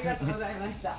りがとうございました。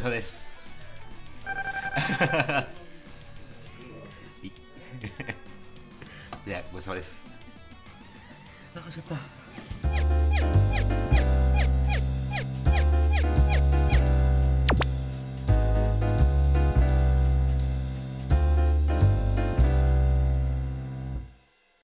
疲れです。じゃあごちそうさまです。楽しかった。